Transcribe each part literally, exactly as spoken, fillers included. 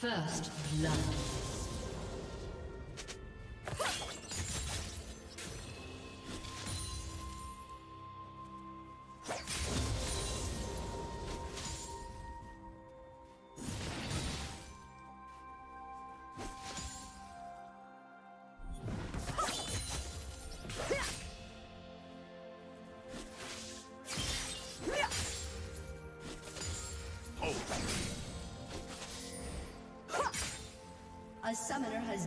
First blood. A summoner has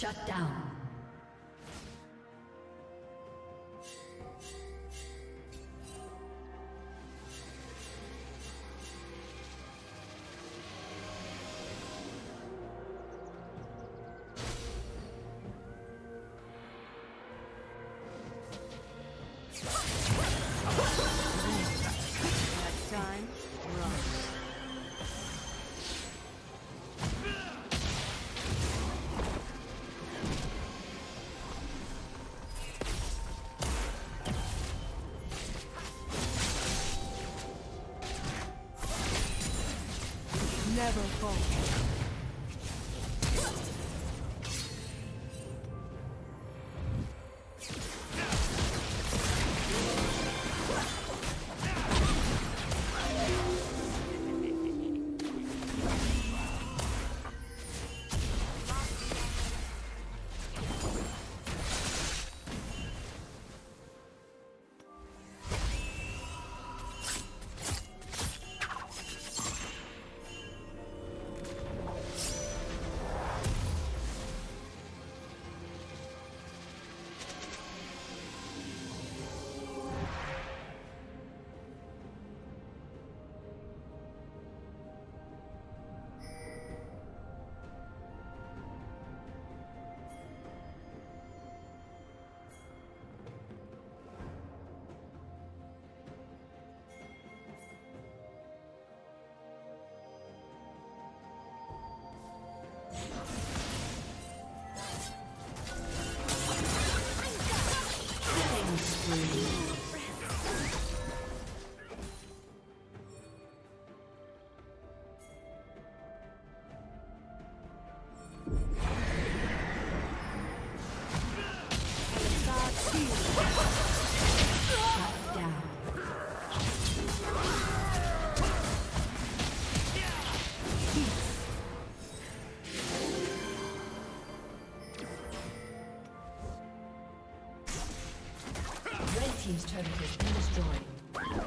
Shut down. Never fall. Team's turret has been destroyed.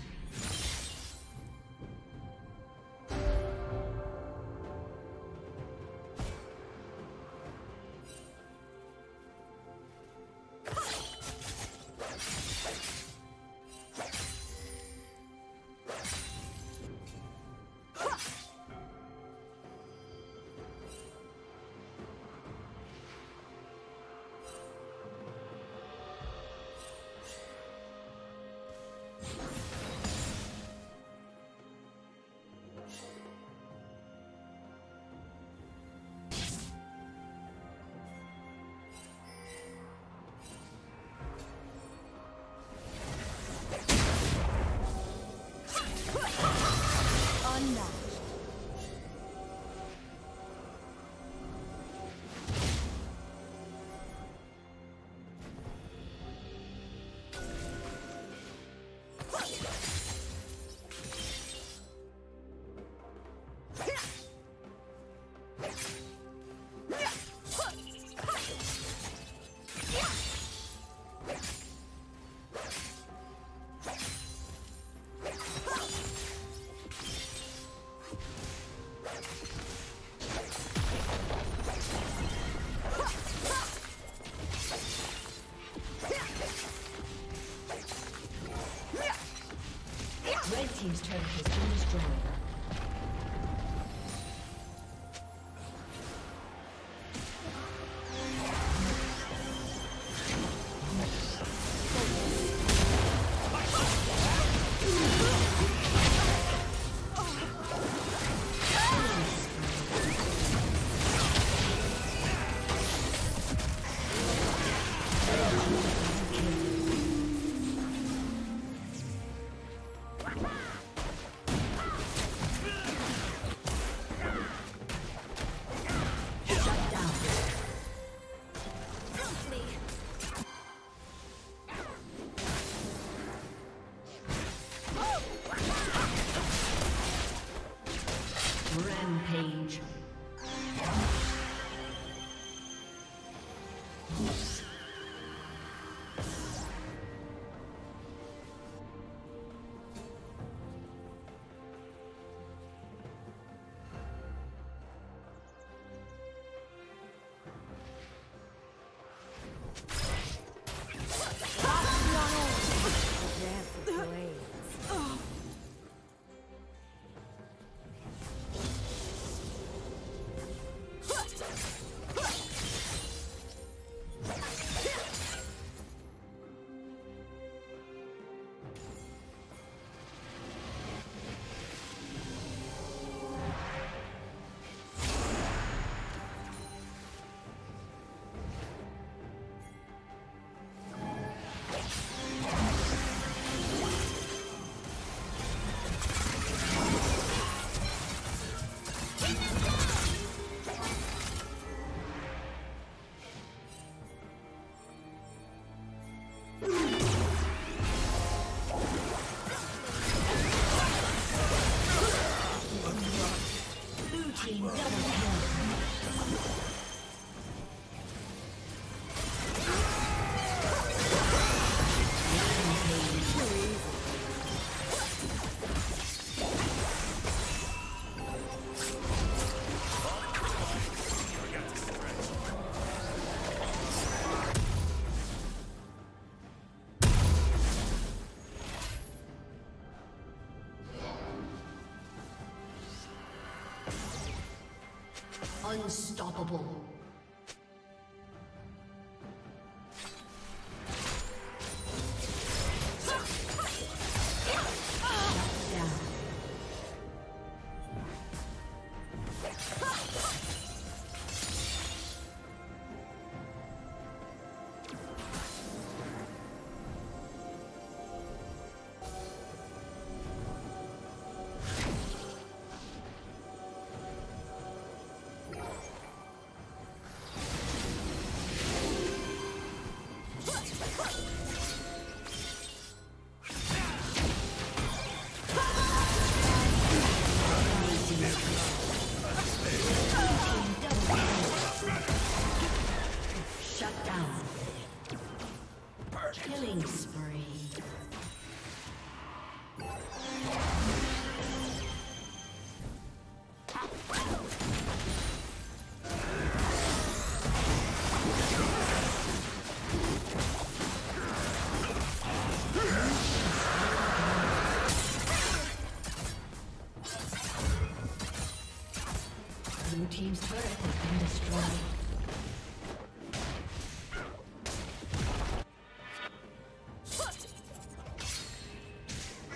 Team's turret has been destroyed. Unstoppable. Team's turret has been destroyed. Red team's turret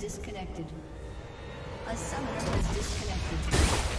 Disconnected. A summoner has disconnected.